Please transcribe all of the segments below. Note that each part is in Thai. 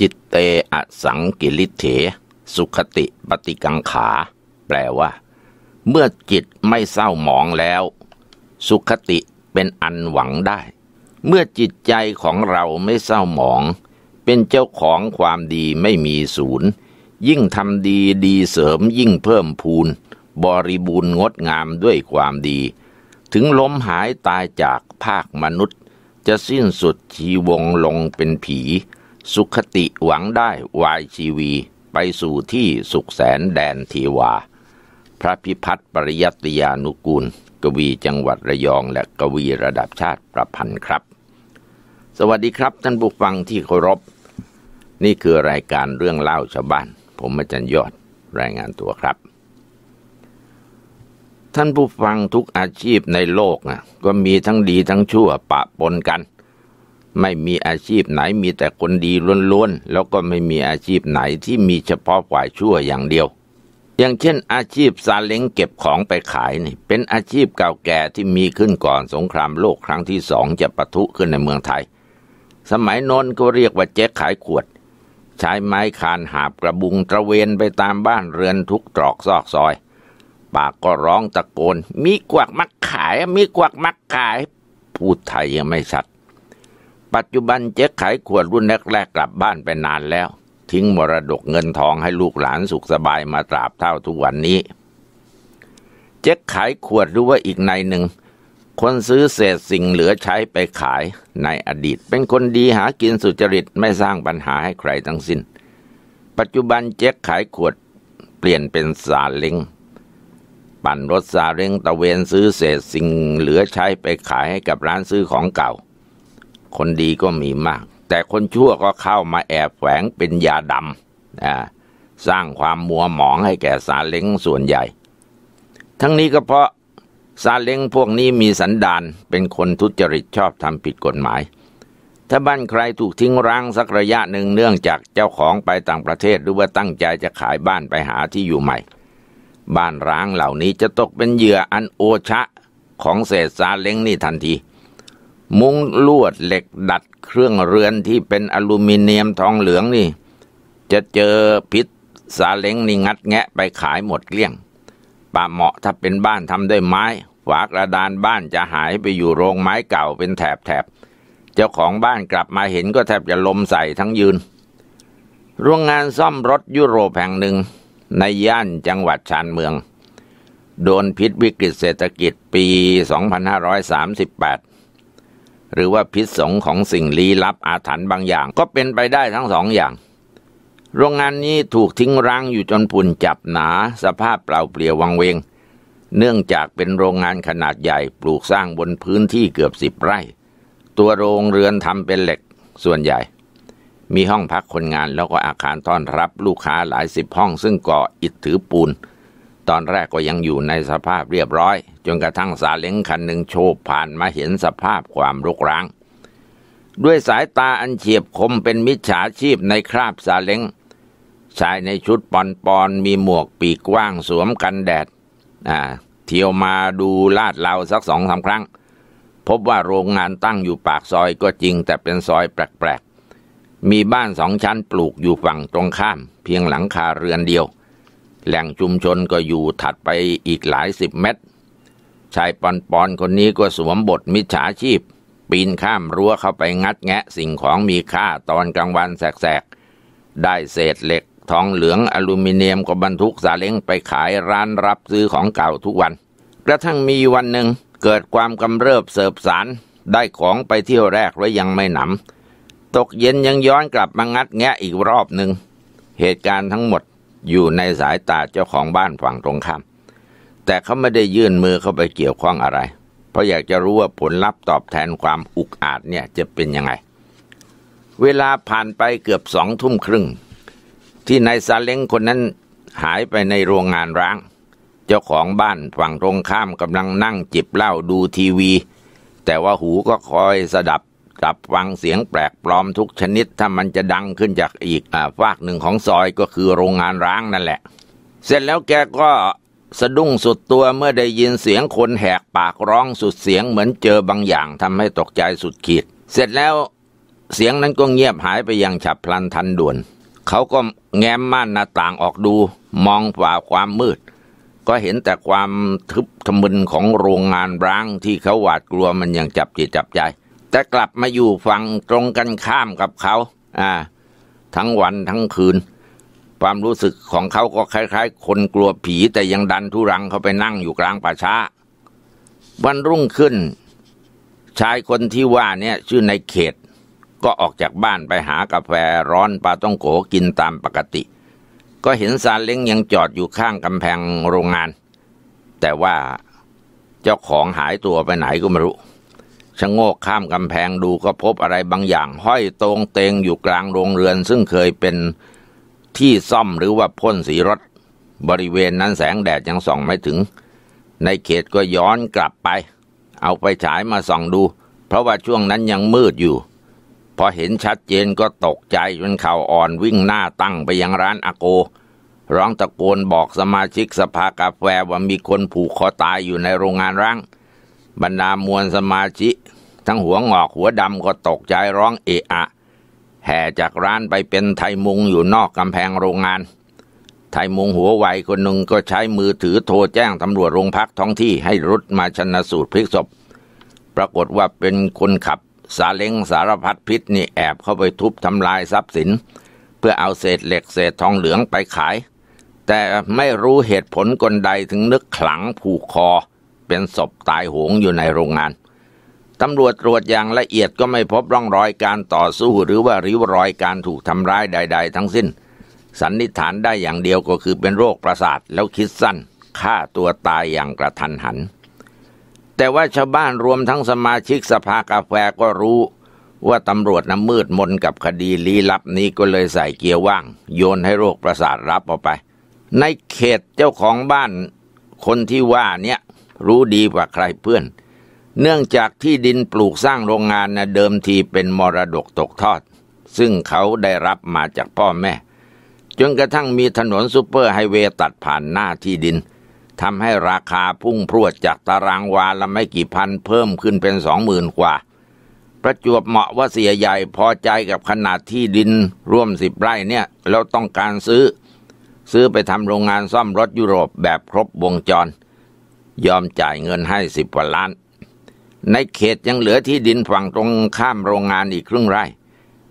จิตเตอสังกิริเถสุขติปฏิกังขาแปลว่าเมื่อจิตไม่เศร้าหมองแล้วสุขติเป็นอันหวังได้เมื่อจิตใจของเราไม่เศร้าหมองเป็นเจ้าของความดีไม่มีศูนย์ยิ่งทำดีดีเสริมยิ่งเพิ่มพูนบริบูรณ์งดงามด้วยความดีถึงล้มหายตายจากภาคมนุษย์จะสิ้นสุดชีวงลงเป็นผีสุขติหวังได้วายชีวีไปสู่ที่สุขแสนแดนเทวาพระพิพัฒน์ปริยัติยานุกูลกวีจังหวัดระยองและกวีระดับชาติประพันธ์ครับสวัสดีครับท่านผู้ฟังที่เคารพนี่คือรายการเรื่องเล่าชาวบ้านผมอาจารย์ยอดรายงานตัวครับท่านผู้ฟังทุกอาชีพในโลกนะก็มีทั้งดีทั้งชั่วปะปนกันไม่มีอาชีพไหนมีแต่คนดีล้วนๆแล้วก็ไม่มีอาชีพไหนที่มีเฉพาะฝ่ายชั่วอย่างเดียวอย่างเช่นอาชีพซาเล้งเก็บของไปขายนี่เป็นอาชีพเก่าแก่ที่มีขึ้นก่อนสงครามโลกครั้งที่2จะปะทุขึ้นในเมืองไทยสมัยโน้นก็เรียกว่าเจ๊ขายขวดใช้ไม้คานหาบกระบุงตระเวนไปตามบ้านเรือนทุกตรอกซอกซอยปากก็ร้องตะโกนมีกวักมักขายมีกวักมักขายพูดไทยยังไม่ชัดปัจจุบันเจ๊ขายขวดรุ่นแรกๆกลับบ้านไปนานแล้วทิ้งมรดกเงินทองให้ลูกหลานสุขสบายมาตราบเท่าทุกวันนี้เจ๊ขายขวดหรือว่าอีกในหนึ่งคนซื้อเศษสิ่งเหลือใช้ไปขายในอดีตเป็นคนดีหากินสุจริตไม่สร้างปัญหาให้ใครทั้งสิ้นปัจจุบันเจ๊ขายขวดเปลี่ยนเป็นซาเล้งปั่นรถซาเล้งตะเวนซื้อเศษสิ่งเหลือใช้ไปขายให้กับร้านซื้อของเก่าคนดีก็มีมากแต่คนชั่วก็เข้ามาแอบแฝงเป็นยาดำสร้างความมัวหมองให้แก่ซาเล้งส่วนใหญ่ทั้งนี้ก็เพราะซาเล้งพวกนี้มีสันดานเป็นคนทุจริตชอบทำผิดกฎหมายถ้าบ้านใครถูกทิ้งร้างสักระยะหนึ่งเนื่องจากเจ้าของไปต่างประเทศหรือว่าตั้งใจจะขายบ้านไปหาที่อยู่ใหม่บ้านร้างเหล่านี้จะตกเป็นเหยื่ออันโอชะของเศษซาเล้งนี่ทันทีมุ้งลวดเหล็กดัดเครื่องเรือนที่เป็นอลูมิเนียมทองเหลืองนี่จะเจอพิษซาเล้งนี่งัดแงะไปขายหมดเกลี้ยงป่าเหมาะถ้าเป็นบ้านทำด้วยไม้ฝากระดานบ้านจะหายไปอยู่โรงไม้เก่าเป็นแถบแถบเจ้าของบ้านกลับมาเห็นก็แทบจะลมใส่ทั้งยืนโรงงานซ่อมรถยุโรปแห่งหนึ่งในย่านจังหวัดชานเมืองโดนพิษวิกฤตเศรษฐกิจปี 2538หรือว่าพิษสงของสิ่งลี้ลับอาถรรพ์บางอย่างก็เป็นไปได้ทั้งสองอย่างโรงงานนี้ถูกทิ้งร้างอยู่จนฝุ่นจับหนาสภาพเปล่าเปลี่ยววังเวงเนื่องจากเป็นโรงงานขนาดใหญ่ปลูกสร้างบนพื้นที่เกือบ10 ไร่ตัวโรงเรือนทำเป็นเหล็กส่วนใหญ่มีห้องพักคนงานแล้วก็อาคารต้อนรับลูกค้าหลายสิบห้องซึ่งก่ออิฐถือปูนตอนแรกก็ยังอยู่ในสภาพเรียบร้อยจนกระทั่งซาเล้งคันหนึ่งโฉบผ่านมาเห็นสภาพความรกร้างด้วยสายตาอันเฉียบคมเป็นมิจฉาชีพในคราบซาเล้งชายในชุดปอนมีหมวกปีกกว้างสวมกันแดดเที่ยวมาดูลาดเลาสัก 2-3 ครั้งพบว่าโรงงานตั้งอยู่ปากซอยก็จริงแต่เป็นซอยแปลกๆมีบ้าน2 ชั้นปลูกอยู่ฝั่งตรงข้ามเพียงหลังคาเรือนเดียวแหล่งชุมชนก็อยู่ถัดไปอีกหลาย10 เมตรชายปอนคนนี้ก็สวมบทมิจฉาชีพปีนข้ามรั้วเข้าไปงัดแงะสิ่งของมีค่าตอนกลางวันแสกๆได้เศษเหล็กทองเหลืองอลูมิเนียมก็บรรทุกซาเล้งไปขายร้านรับซื้อของเก่าทุกวันกระทั่งมีวันหนึ่งเกิดความกำเริบเสบสารได้ของไปเที่ยวแรกแล้วยังไม่หนำตกเย็นยังย้อนกลับมางัดแงะอีกรอบหนึ่งเหตุการณ์ทั้งหมดอยู่ในสายตาเจ้าของบ้านฝั่งตรงข้ามแต่เขาไม่ได้ยื่นมือเข้าไปเกี่ยวข้องอะไรเพราะอยากจะรู้ว่าผลลัพธ์ตอบแทนความอุกอาจเนี่ยจะเป็นยังไงเวลาผ่านไปเกือบ20:30ที่นายซาเล้งคนนั้นหายไปในโรงงานร้างเจ้าของบ้านฝั่งตรงข้ามกำลังนั่งจิบเหล้าดูทีวีแต่ว่าหูก็คอยสดับรับฟังเสียงแปลกปลอมทุกชนิดถ้ามันจะดังขึ้นจากอีกฝากหนึ่งของซอยก็คือโรงงานร้างนั่นแหละเสร็จแล้วแกก็สะดุ้งสุดตัวเมื่อได้ยินเสียงคนแหกปากร้องสุดเสียงเหมือนเจอบางอย่างทำให้ตกใจสุดขีดเสร็จแล้ว เสียงนั้นก็เงียบหายไปอย่างฉับพลันทันด่วนเขาก็แง้มม่านหน้าต่างออกดูมองฝ่าความมืดก็เห็นแต่ความทึบทะมึนของโรงงานร้างที่เขาหวาดกลัวมันอย่างจับจิตจับใจแต่กลับมาอยู่ฝั่งตรงกันข้ามกับเขาทั้งวันทั้งคืนความรู้สึกของเขาก็คล้ายๆคนกลัวผีแต่ยังดันทุรังเขาไปนั่งอยู่กลางป่าช้าวันรุ่งขึ้นชายคนที่ว่าเนี่ยชื่อในเขตก็ออกจากบ้านไปหากาแฟร้อนปาต้องโกกินตามปกติก็เห็นซาเล้งยังจอดอยู่ข้างกำแพงโรงงานแต่ว่าเจ้าของหายตัวไปไหนก็ไม่รู้ชะโงกข้ามกำแพงดูก็พบอะไรบางอย่างห้อยตรงเตงอยู่กลางโรงเรือนซึ่งเคยเป็นที่ซ่อมหรือว่าพ่นสีรถบริเวณนั้นแสงแดดยังส่องไม่ถึงในเขตก็ย้อนกลับไปเอาไฟฉายมาส่องดูเพราะว่าช่วงนั้นยังมืดอยู่พอเห็นชัดเจนก็ตกใจจนเข่าอ่อนวิ่งหน้าตั้งไปยังร้านอาโกร้องตะโกนบอกสมาชิกสภากาแฟว่ามีคนผูกคอตายอยู่ในโรงงานร้างบรรดามวลสมาชิกทั้งหัวงอกหัวดำก็ตกใจร้องเอะอะแห่จากร้านไปเป็นไทยมุงอยู่นอกกำแพงโรงงานไทยมุงหัวไวคนหนึ่งก็ใช้มือถือโทรแจ้งตำรวจโรงพักท้องที่ให้รุดมาชันสูตรพลิกศพปรากฏว่าเป็นคนขับซาเล้งสารพัดพิษนี่แอบเข้าไปทุบทำลายทรัพย์สินเพื่อเอาเศษเหล็กเศษทองเหลืองไปขายแต่ไม่รู้เหตุผลกลใดถึงนึกขลังผูกคอเป็นศพตายโหงอยู่ในโรงงานตำรวจตรวจอย่างละเอียดก็ไม่พบร่องรอยการต่อสู้หรือว่าริ้วรอยการถูกทำร้ายใดๆทั้งสิ้นสันนิษฐานได้อย่างเดียวก็คือเป็นโรคประสาทแล้วคิดสั้นฆ่าตัวตายอย่างกระทันหันแต่ว่าชาวบ้านรวมทั้งสมาชิกสภากาแฟก็รู้ว่าตำรวจน้ำมืดมนกับคดีลี้ลับนี้ก็เลยใส่เกียร์ว่างโยนให้โรคประสาทรับเอาไปในเขตเจ้าของบ้านคนที่ว่าเนี่ยรู้ดีกว่าใครเพื่อนเนื่องจากที่ดินปลูกสร้างโรงงานนะเดิมทีเป็นมรดกตกทอดซึ่งเขาได้รับมาจากพ่อแม่จนกระทั่งมีถนนซูเปอร์ไฮเวย์ตัดผ่านหน้าที่ดินทำให้ราคาพุ่งพรวดจากตารางวาละไม่กี่พันเพิ่มขึ้นเป็น20,000กว่าประจวบเหมาะว่าเสียใหญ่พอใจกับขนาดที่ดินร่วม10 ไร่เนี่ยแล้วต้องการซื้อไปทำโรงงานซ่อมรถยุโรปแบบครบวงจรยอมจ่ายเงินให้10 กว่าล้านในเขตยังเหลือที่ดินฝั่งตรงข้ามโรงงานอีกครึ่งไร่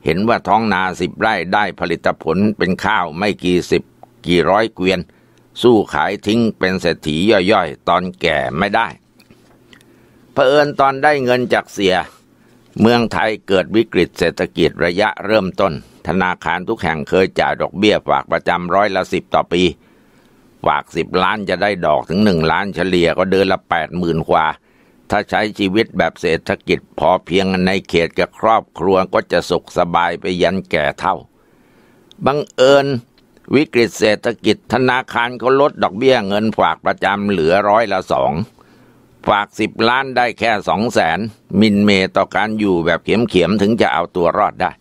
เห็นว่าท้องนา10 ไร่ได้ผลิตผลเป็นข้าวไม่กี่สิบกี่ร้อยเกวียนสู้ขายทิ้งเป็นเศรษฐีย่อยๆตอนแก่ไม่ได้เผอิญตอนได้เงินจากเสียเมืองไทยเกิดวิกฤตเศรษฐกิจระยะเริ่มต้นธนาคารทุกแห่งเคยจ่ายดอกเบี้ยฝากประจำ10%ต่อปีฝาก10 ล้านจะได้ดอกถึง1 ล้านเฉลี่ยก็เดือนละ80,000 กว่าถ้าใช้ชีวิตแบบเศรษฐกิจพอเพียงในเขตกับครอบครัวก็จะสุขสบายไปยันแก่เฒ่าบังเอิญวิกฤตเศรษฐกิจธนาคารเขาลดดอกเบี้ยเงินฝากประจำเหลือ100% ฝาก10 ล้านได้แค่200,000มินเมต่อการอยู่แบบเข็มๆถึงจะเอาตัวรอดได้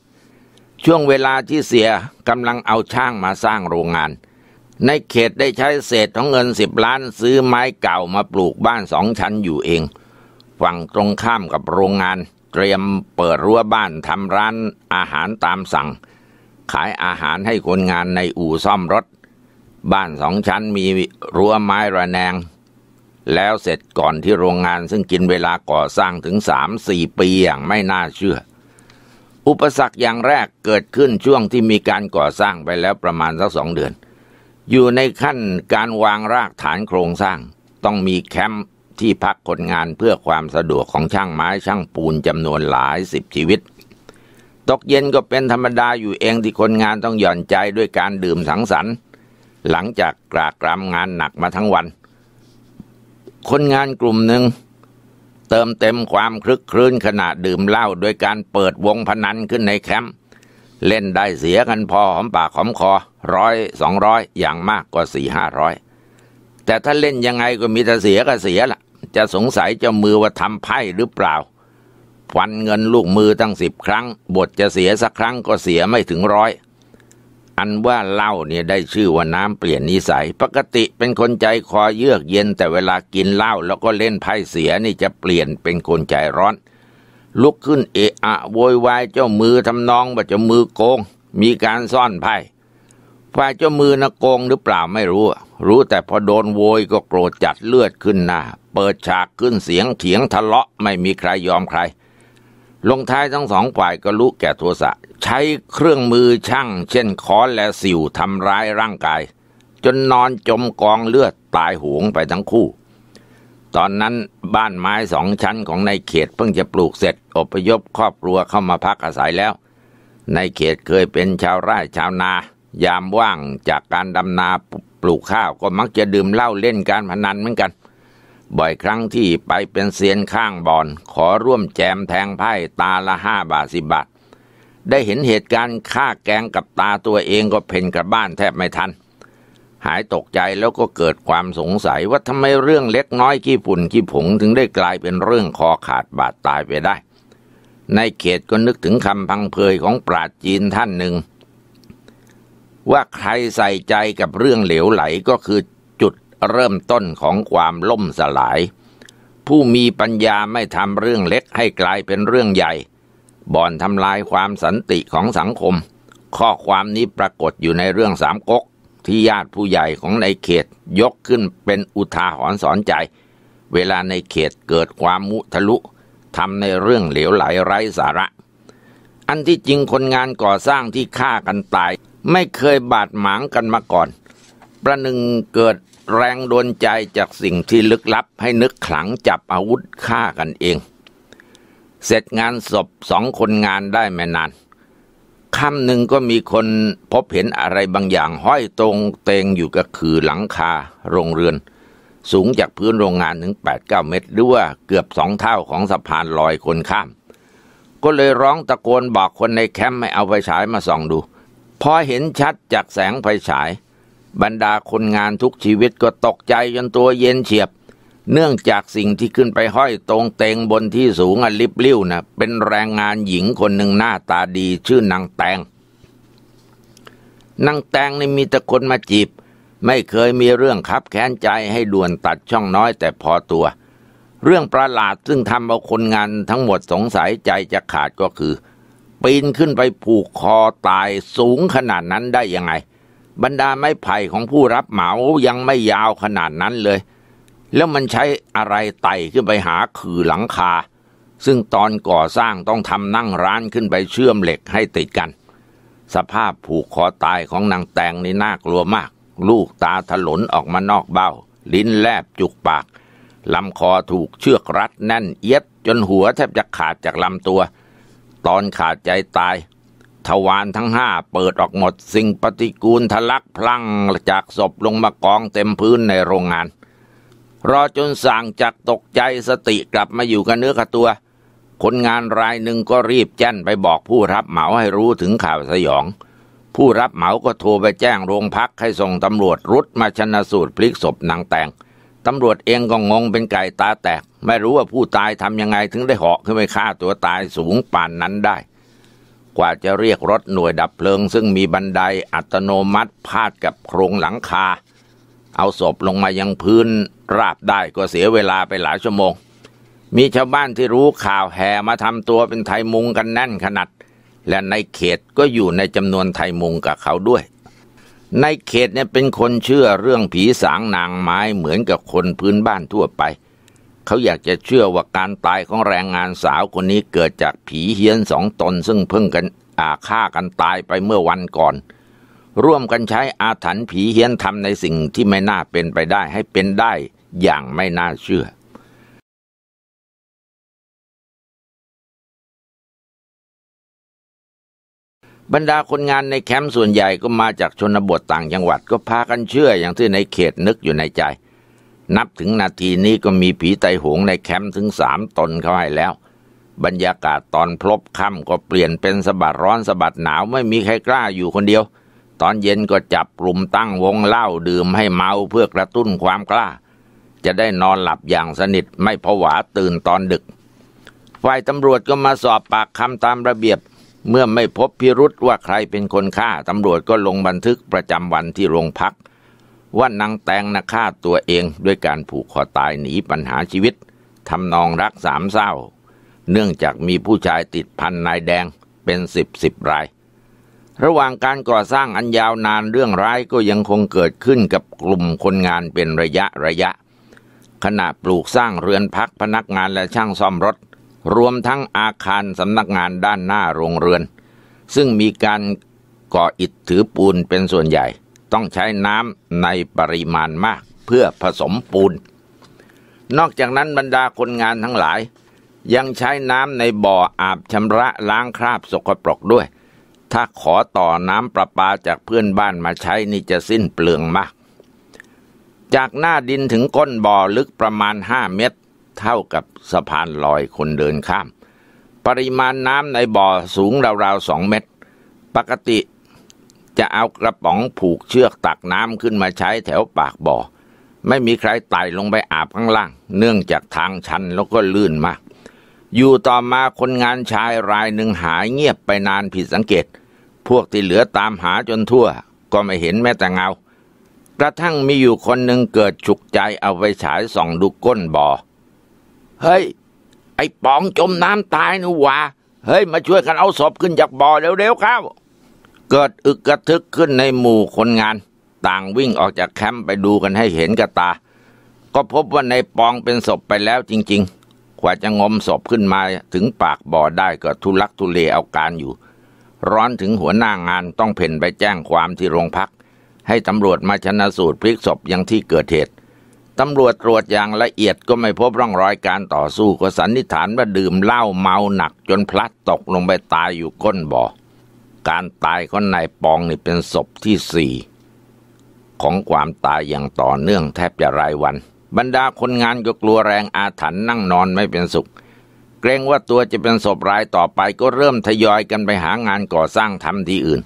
ช่วงเวลาที่เสียกำลังเอาช่างมาสร้างโรงงานในเขตได้ใช้เศษของเงิน10 ล้านซื้อไม้เก่ามาปลูกบ้าน2 ชั้นอยู่เองฝั่งตรงข้ามกับโรงงานเตรียมเปิดรั้วบ้านทำร้านอาหารตามสั่งขายอาหารให้คนงานในอู่ซ่อมรถบ้าน2 ชั้นมีรั้วไม้ระแนงแล้วเสร็จก่อนที่โรงงานซึ่งกินเวลาก่อสร้างถึง 3-4 ปีอย่างไม่น่าเชื่ออุปสรรคอย่างแรกเกิดขึ้นช่วงที่มีการก่อสร้างไปแล้วประมาณสัก2 เดือนอยู่ในขั้นการวางรากฐานโครงสร้างต้องมีแคมป์ที่พักคนงานเพื่อความสะดวกของช่างไม้ช่างปูนจำนวนหลาย10 ชีวิตตกเย็นก็เป็นธรรมดาอยู่เองที่คนงานต้องหย่อนใจด้วยการดื่มสังสรรค์หลังจากกรากรำงานหนักมาทั้งวันคนงานกลุ่มหนึ่งเติมเต็มความคลึกครื้นขณะดื่มเหล้าโดยการเปิดวงพนันขึ้นในแคมป์เล่นได้เสียกันพอหอมปากหอมคอ100-200อย่างมากก็400-500แต่ถ้าเล่นยังไงก็มีแต่เสียก็เสียล่ะจะสงสัยเจ้ามือว่าทำไพ่หรือเปล่าฟันเงินลูกมือตั้ง10 ครั้งบทจะเสียสักครั้งก็เสียไม่ถึง100อันว่าเหล้าเนี่ยได้ชื่อว่าน้ำเปลี่ยนนิสัยปกติเป็นคนใจคอเยือกเย็นแต่เวลากินเหล้าแล้วก็เล่นไพ่เสียนี่จะเปลี่ยนเป็นคนใจร้อน ลุกขึ้นเอะอะโวยวายเจ้ามือทำนองว่าเจ้ามือโกงมีการซ่อนไพ่ฝ่ายเจ้ามือนะโกงหรือเปล่าไม่รู้รู้แต่พอโดนโวยก็โกรธจัดเลือดขึ้นหน้าเปิดฉากขึ้นเสียงเถียงทะเลาะไม่มีใครยอมใครลงท้ายทั้งสองฝ่ายก็รู้แก่โทสะใช้เครื่องมือช่างเช่นค้อนและสิวทำร้ายร่างกายจนนอนจมกองเลือดตายโหงไปทั้งคู่ตอนนั้นบ้านไม้สองชั้นของนายเขตเพิ่งจะปลูกเสร็จอพยพครอบครัวเข้ามาพักอาศัยแล้วนายเขตเคยเป็นชาวไร่ชาวนายามว่างจากการดำนาปลูกข้าวก็มักจะดื่มเหล้าเล่นการพนันเหมือนกันบ่อยครั้งที่ไปเป็นเซียนข้างบ่อนขอร่วมแจมแทงไพ่ตาละ5 บาท 10 บาทได้เห็นเหตุการณ์ฆ่าแกงกับตาตัวเองก็เพ่นกลับบ้านแทบไม่ทันหายตกใจแล้วก็เกิดความสงสัยว่าทำไมเรื่องเล็กน้อยขี้ฝุ่นขี้ผงถึงได้กลายเป็นเรื่องคอขาดบาดตายไปได้ในเขตก็นึกถึงคำพังเพยของปราชญ์จีนท่านหนึ่งว่าใครใส่ใจกับเรื่องเหลวไหลก็คือจุดเริ่มต้นของความล่มสลายผู้มีปัญญาไม่ทำเรื่องเล็กให้กลายเป็นเรื่องใหญ่บ่อนทำลายความสันติของสังคมข้อความนี้ปรากฏอยู่ในเรื่องสามก๊กที่ญาติผู้ใหญ่ของในเขตยกขึ้นเป็นอุทาหรณ์สอนใจเวลาในเขตเกิดความมุทะลุทำในเรื่องเหลวไหลไร้สาระอันที่จริงคนงานก่อสร้างที่ฆ่ากันตายไม่เคยบาดหมางกันมาก่อนประหนึ่งเกิดแรงโดนใจจากสิ่งที่ลึกลับให้นึกขลังจับอาวุธฆ่ากันเองเสร็จงานศพสองคนงานได้ไม่นานค่ำหนึ่งก็มีคนพบเห็นอะไรบางอย่างห้อยตรงเตงอยู่กับคือหลังคาโรงเรือนสูงจากพื้นโรงงานถึง 8-9 เมตรหรือว่าเกือบ2 เท่าของสะพานลอยคนข้ามก็เลยร้องตะโกนบอกคนในแคมป์ให้เอาไฟฉายมาส่องดูพอเห็นชัดจากแสงไฟฉายบรรดาคนงานทุกชีวิตก็ตกใจจนตัวเย็นเฉียบเนื่องจากสิ่งที่ขึ้นไปห้อยตรงเตงบนที่สูงลิบลิ่วนะเป็นแรงงานหญิงคนหนึ่งหน้าตาดีชื่อนางแตงนางแตงนี่มีแต่คนมาจีบไม่เคยมีเรื่องคับแค้นใจให้ด่วนตัดช่องน้อยแต่พอตัวเรื่องประหลาดซึ่งทำเอาคนงานทั้งหมดสงสัยใจจะขาดก็คือปีนขึ้นไปผูกคอตายสูงขนาดนั้นได้ยังไงบรรดาไม้ไผ่ของผู้รับเหมายังไม่ยาวขนาดนั้นเลยแล้วมันใช้อะไรไต่ขึ้นไปหาคือหลังคาซึ่งตอนก่อสร้างต้องทำนั่งร้านขึ้นไปเชื่อมเหล็กให้ติดกันสภาพผูกคอตายของนางแตงนี่น่ากลัวมากลูกตาถลนออกมานอกเบ้าลิ้นแลบจุกปากลำคอถูกเชือกรัดแน่นเอียดจนหัวแทบจะขาดจากลำตัวตอนขาดใจตายทวารทั้ง 5เปิดออกหมดสิ่งปฏิกูลทะลักพลังจากศพลงมากองเต็มพื้นในโรงงานรอจนสั่งจากตกใจสติกลับมาอยู่กับเนื้อกับตัวคนงานรายหนึ่งก็รีบแจ้งไปบอกผู้รับเหมาให้รู้ถึงข่าวสยองผู้รับเหมาก็โทรไปแจ้งโรงพักให้ส่งตำรวจรุดมาชันสูตรพลิกศพนางแตงตำรวจเองก็งงเป็นไก่ตาแตกไม่รู้ว่าผู้ตายทำยังไงถึงได้เหาะขึ้นไปฆ่าตัวตายสูงป่านนั้นได้กว่าจะเรียกรถหน่วยดับเพลิงซึ่งมีบันไดอัตโนมัติพาดกับโครงหลังคาเอาศพลงมายังพื้นราบได้ก็เสียเวลาไปหลายชั่วโมงมีชาวบ้านที่รู้ข่าวแห่มาทำตัวเป็นไทยมุงกันแน่นขนาดและในเขตก็อยู่ในจำนวนไทยมุงกับเขาด้วยในเขตเนี่ยเป็นคนเชื่อเรื่องผีสางนางไม้เหมือนกับคนพื้นบ้านทั่วไปเขาอยากจะเชื่อว่าการตายของแรงงานสาวคนนี้เกิดจากผีเฮี้ยน2 ตนซึ่งเพิ่งกันฆ่ากันตายไปเมื่อวันก่อนร่วมกันใช้อาถรรพ์ผีเฮี้ยนทำในสิ่งที่ไม่น่าเป็นไปได้ให้เป็นได้อย่างไม่น่าเชื่อบรรดาคนงานในแคมป์ส่วนใหญ่ก็มาจากชนบทต่างจังหวัดก็พากันเชื่ออย่างที่ในเขตนึกอยู่ในใจนับถึงนาทีนี้ก็มีผีไตโหงในแคมป์ถึง3 ตนเข้าให้แล้วบรรยากาศตอนพลบค่ำก็เปลี่ยนเป็นสะบัดร้อนสะบัดหนาวไม่มีใครกล้าอยู่คนเดียวตอนเย็นก็จับกลุ่มตั้งวงเหล้าดื่มให้เมาเพื่อกระตุ้นความกล้าจะได้นอนหลับอย่างสนิทไม่ผวาตื่นตอนดึกฝ่ายตำรวจก็มาสอบปากคำตามระเบียบเมื่อไม่พบพิรุธว่าใครเป็นคนฆ่าตำรวจก็ลงบันทึกประจำวันที่โรงพักว่านางแตงนะฆ่าตัวเองด้วยการผูกคอตายหนีปัญหาชีวิตทำนองรักสามเศร้า เนื่องจากมีผู้ชายติดพันนายแดงเป็น10รายระหว่างการก่อสร้างอันยาวนานเรื่องร้ายก็ยังคงเกิดขึ้นกับกลุ่มคนงานเป็นระยะขณะปลูกสร้างเรือนพักพนักงานและช่างซ่อมรถรวมทั้งอาคารสำนักงานด้านหน้าโรงเรือนซึ่งมีการก่ออิฐถือปูนเป็นส่วนใหญ่ต้องใช้น้ำในปริมาณมากเพื่อผสมปูนนอกจากนั้นบรรดาคนงานทั้งหลายยังใช้น้ำในบ่ออาบชำระล้างคราบสกปรกด้วยถ้าขอต่อน้ำประปาจากเพื่อนบ้านมาใช้นี่จะสิ้นเปลืองมากจากหน้าดินถึงก้นบ่อลึกประมาณ5 เมตรเท่ากับสะพานลอยคนเดินข้ามปริมาณน้ำในบ่อสูงราวๆ2 เมตรปกติจะเอากระป๋องผูกเชือกตักน้ำขึ้นมาใช้แถวปากบ่อไม่มีใครไต่ลงไปอาบข้างล่างเนื่องจากทางชันแล้วก็ลื่นมากอยู่ต่อมาคนงานชายรายหนึ่งหายเงียบไปนานผิดสังเกตพวกที่เหลือตามหาจนทั่วก็ไม่เห็นแม้แต่เงากระทั่งมีอยู่คนหนึ่งเกิดฉุกใจเอาไฟฉายส่องดูก้นบ่อเฮ้ยไอ้ป๋องจมน้ำตายนะวะเฮ้ยมาช่วยกันเอาศพขึ้นจากบ่อเร็วๆครับเกิดอึกกระทึกขึ้นในหมู่คนงานต่างวิ่งออกจากแคมป์ไปดูกันให้เห็นกับตาก็พบว่าในป๋องเป็นศพไปแล้วจริงๆกว่าจะงมศพขึ้นมาถึงปากบ่อได้ก็ทุลักทุเลเอาการอยู่ร้อนถึงหัวหน้างานต้องเพ่นไปแจ้งความที่โรงพักให้ตำรวจมาชันสูตรพลิกศพยังที่เกิดเหตุตำรวจตรวจอย่างละเอียดก็ไม่พบร่องรอยการต่อสู้ก็สันนิษฐานว่าดื่มเหล้าเมาหนักจนพลัดตกลงไปตายอยู่ก้นบ่อการตายของนายปองนี่เป็นศพที่4ของความตายอย่างต่อเนื่องแทบจะรายวันบรรดาคนงานก็กลัวแรงอาถรรพ์นั่งนอนไม่เป็นสุขเกรงว่าตัวจะเป็นศพรายต่อไปก็เริ่มทยอยกันไปหางานก่อสร้างทำที่อื่น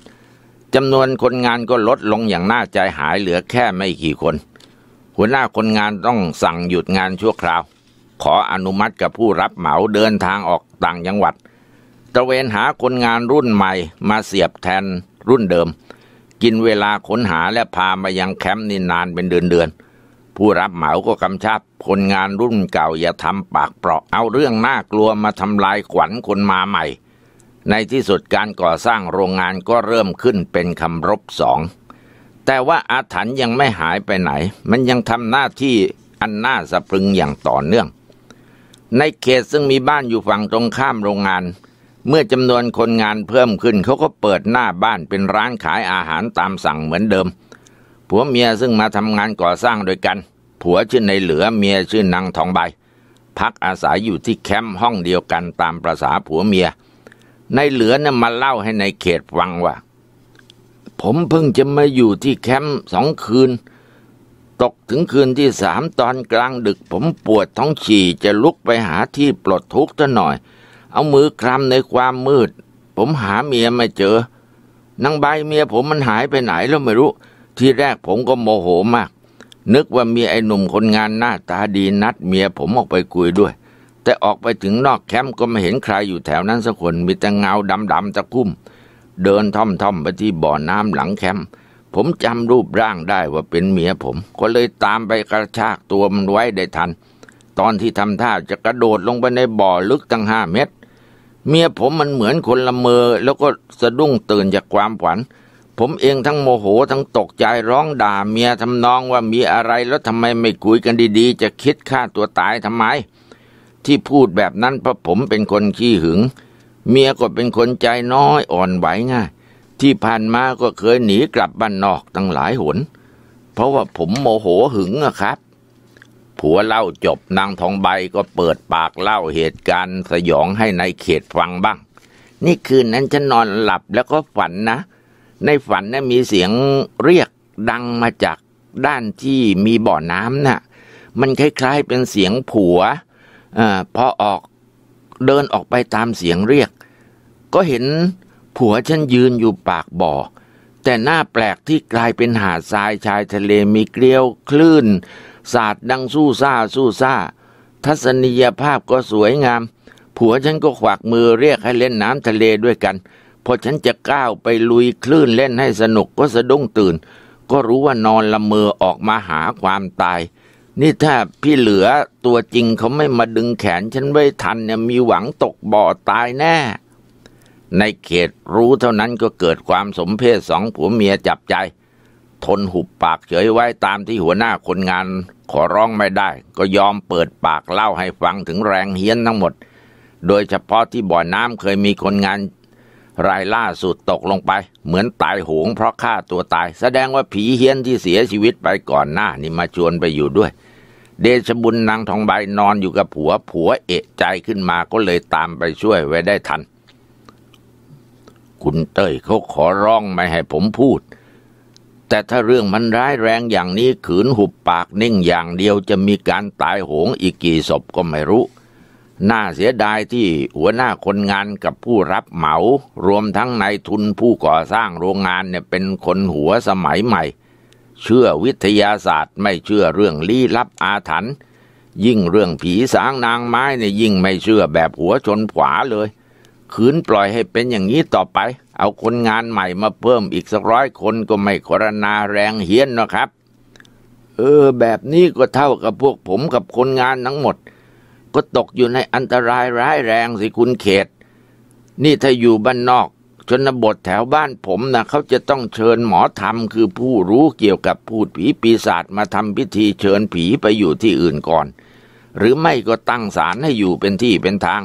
จำนวนคนงานก็ลดลงอย่างน่าใจหายเหลือแค่ไม่กี่คนหัวหน้าคนงานต้องสั่งหยุดงานชั่วคราวขออนุมัติกับผู้รับเหมาเดินทางออกต่างจังหวัดตระเวนหาคนงานรุ่นใหม่มาเสียบแทนรุ่นเดิมกินเวลาค้นหาและพามายังแคมป์นี่นานเป็นเดือนผู้รับเหมาก็กำชับคนงานรุ่นเก่าอย่าทำปากเปราะเอาเรื่องน่ากลัวมาทำลายขวัญคนมาใหม่ในที่สุดการก่อสร้างโรงงานก็เริ่มขึ้นเป็นคำรบ2แต่ว่าอาถรรพ์ยังไม่หายไปไหนมันยังทำหน้าที่อันน่าสะพรึงอย่างต่อเนื่องในเขตซึ่งมีบ้านอยู่ฝั่งตรงข้ามโรงงานเมื่อจำนวนคนงานเพิ่มขึ้นเขาก็เปิดหน้าบ้านเป็นร้านขายอาหารตามสั่งเหมือนเดิมผัวเมียซึ่งมาทำงานก่อสร้างด้วยกันผัวชื่อในเหลือเมียชื่อนางทองใบพักอาศัยอยู่ที่แคมป์ห้องเดียวกันตามประษาผัวเมียในเหลือเนี่ยมาเล่าให้ในเขตฟังว่าผมเพิ่งจะมาอยู่ที่แคมป์2 คืนตกถึงคืนที่3ตอนกลางดึกผมปวดท้องฉี่จะลุกไปหาที่ปลดทุกข์ซะหน่อยเอามือคลำในความมืดผมหาเมียไม่เจอนางใบเมียผมมันหายไปไหนแล้วไม่รู้ที่แรกผมก็โมโหมากนึกว่ามีไอ้หนุ่มคนงานหน้าตาดีนัดเมียผมออกไปคุยด้วยแต่ออกไปถึงนอกแคมป์ก็ไม่เห็นใครอยู่แถวนั้นสักคนมีแต่เงาดำๆตะคุ่มเดินท่อมๆไปที่บ่อน้ำหลังแคมป์ผมจำรูปร่างได้ว่าเป็นเมียผมก็เลยตามไปกระชากตัวมันไว้ได้ทันตอนที่ทำท่าจะกระโดดลงไปในบ่อลึกตั้ง5 เมตรเมียผมมันเหมือนคนละเมอแล้วก็สะดุ้งตื่นจากความฝันผมเองทั้งโมโหทั้งตกใจร้องด่าเมียทำนองว่ามีอะไรแล้วทำไมไม่คุยกันดีๆจะคิดฆ่าตัวตายทำไมที่พูดแบบนั้นเพราะผมเป็นคนขี้หึงเมียก็เป็นคนใจน้อยอ่อนไหวง่ายที่ผ่านมาก็เคยหนีกลับบ้านนอกตั้งหลายหนเพราะว่าผมโมโหหึงอะครับผัวเล่าจบนางทองใบก็เปิดปากเล่าเหตุการณ์สยองให้ในเขตฟังบ้างนี่คืนนั้นฉันนอนหลับแล้วก็ฝันนะในฝันมีเสียงเรียกดังมาจากด้านที่มีบ่อน้ำน่ะมันคล้ายๆเป็นเสียงผัวพอออกเดินออกไปตามเสียงเรียกก็เห็นผัวฉันยืนอยู่ปากบ่อแต่หน้าแปลกที่กลายเป็นหาดทรายชายทะเลมีเกลียวคลื่นสาดดังสู้ซ่าทัศนียภาพก็สวยงามผัวฉันก็ขวักมือเรียกให้เล่นน้ำทะเลด้วยกันพอฉันจะก้าวไปลุยคลื่นเล่นให้สนุกก็สะดุ้งตื่นก็รู้ว่านอนละเมอออกมาหาความตาย นี่ถ้าพี่เหลือตัวจริงเขาไม่มาดึงแขนฉันไว้ทันเนี่ยมีหวังตกบ่อตายแน่ในเขตรู้เท่านั้นก็เกิดความสมเพชสองผัวเมียจับใจทนหุบปากเฉยไว้ตามที่หัวหน้าคนงานขอร้องไม่ได้ก็ยอมเปิดปากเล่าให้ฟังถึงแรงเฮี้ยนทั้งหมดโดยเฉพาะที่บ่อน้ำเคยมีคนงานรายล่าสุดตกลงไปเหมือนตายโหงเพราะฆ่าตัวตายแสดงว่าผีเฮี้ยนที่เสียชีวิตไปก่อนหน้านี่มาชวนไปอยู่ด้วยเดชบุญนางทองใบนอนอยู่กับผัวเอะใจขึ้นมาก็เลยตามไปช่วยไว้ได้ทันคุณเต้ยเขาขอร้องไม่ให้ผมพูดแต่ถ้าเรื่องมันร้ายแรงอย่างนี้ขืนหุบปากนิ่งอย่างเดียวจะมีการตายโหงอีกกี่ศพก็ไม่รู้น่าเสียดายที่หัวหน้าคนงานกับผู้รับเหมารวมทั้งนายทุนผู้ก่อสร้างโรงงานเนี่ยเป็นคนหัวสมัยใหม่เชื่อวิทยาศาสตร์ไม่เชื่อเรื่องลี้ลับอาถรรพ์ยิ่งเรื่องผีสางนางไม้เนี่ยยิ่งไม่เชื่อแบบหัวชนขวาเลยขืนปล่อยให้เป็นอย่างนี้ต่อไปเอาคนงานใหม่มาเพิ่มอีกสัก100 คนก็ไม่ครณาแรงเฮี้ยนนะครับแบบนี้ก็เท่ากับพวกผมกับคนงานทั้งหมดก็ตกอยู่ในอันตรายร้ายแรงสิคุณเขตนี่ถ้าอยู่บ้านนอกชนบทแถวบ้านผมนะเขาจะต้องเชิญหมอธรรมคือผู้รู้เกี่ยวกับพูดผีปีศาจมาทำพิธีเชิญผีไปอยู่ที่อื่นก่อนหรือไม่ก็ตั้งศาลให้อยู่เป็นที่เป็นทาง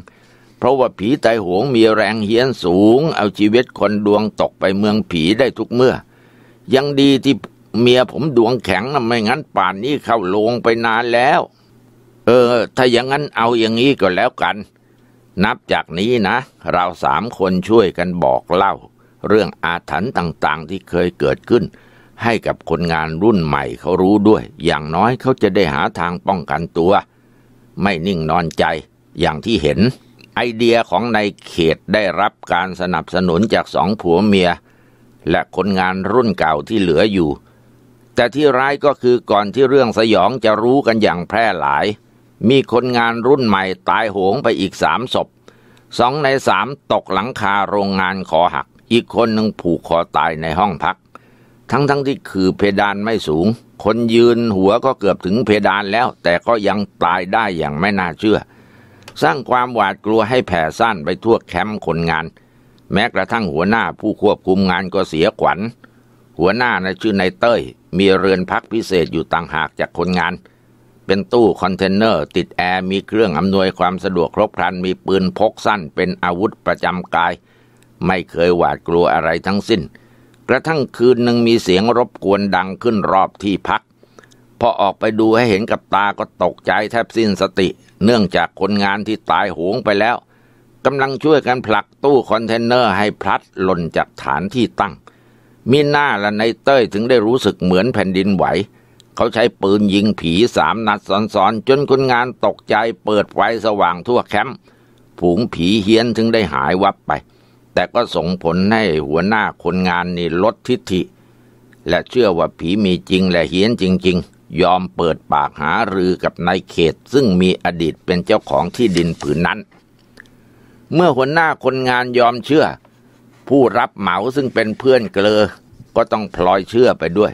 เพราะว่าผีตายโหงมีแรงเฮี้ยนสูงเอาชีวิตคนดวงตกไปเมืองผีได้ทุกเมื่อยังดีที่เมียผมดวงแข็งนะไม่งั้นป่านนี้เข้าโรงไปนานแล้วถ้าอย่างนั้นเอาอย่างนี้ก็แล้วกันนับจากนี้นะเรา3 คนช่วยกันบอกเล่าเรื่องอาถรรพ์ต่างๆที่เคยเกิดขึ้นให้กับคนงานรุ่นใหม่เขารู้ด้วยอย่างน้อยเขาจะได้หาทางป้องกันตัวไม่นิ่งนอนใจอย่างที่เห็นไอเดียของนายเขตได้รับการสนับสนุนจาก2 ผัวเมียและคนงานรุ่นเก่าที่เหลืออยู่แต่ที่ร้ายก็คือก่อนที่เรื่องสยองจะรู้กันอย่างแพร่หลายมีคนงานรุ่นใหม่ตายโหงไปอีก3 ศพ2 ใน 3ตกหลังคาโรงงานคอหักอีกคนหนึ่งผูกคอตายในห้องพักทั้งที่คือเพดานไม่สูงคนยืนหัวก็เกือบถึงเพดานแล้วแต่ก็ยังตายได้อย่างไม่น่าเชื่อสร้างความหวาดกลัวให้แผ่ซ่านไปทั่วแคมป์คนงานแม้กระทั่งหัวหน้าผู้ควบคุมงานก็เสียขวัญหัวหน้าชื่อนายเต้ยมีเรือนพักพิเศษอยู่ต่างหากจากคนงานเป็นตู้คอนเทนเนอร์ติดแอร์มีเครื่องอำนวยความสะดวกครบครันมีปืนพกสั้นเป็นอาวุธประจำกายไม่เคยหวาดกลัวอะไรทั้งสิ้นกระทั่งคืนหนึ่งมีเสียงรบกวนดังขึ้นรอบที่พักพอออกไปดูให้เห็นกับตาก็ตกใจแทบสิ้นสติเนื่องจากคนงานที่ตายโหงไปแล้วกำลังช่วยกันผลักตู้คอนเทนเนอร์ให้พลัดหล่นจากฐานที่ตั้งมีหน้าละนายเต้ยถึงได้รู้สึกเหมือนแผ่นดินไหวเขาใช้ปืนยิงผี3 นัดซ้อนๆจนคนงานตกใจเปิดไฟสว่างทั่วแคมป์ฝูงผีเฮี้ยนถึงได้หายวับไปแต่ก็ส่งผลให้หัวหน้าคนงานนี่ลดทิฐิและเชื่อว่าผีมีจริงและเฮี้ยนจริงๆยอมเปิดปากหารือกับนายเขตซึ่งมีอดีตเป็นเจ้าของที่ดินผืนนั้นเมื่อหัวหน้าคนงานยอมเชื่อผู้รับเหมาซึ่งเป็นเพื่อนเกลอก็ต้องพลอยเชื่อไปด้วย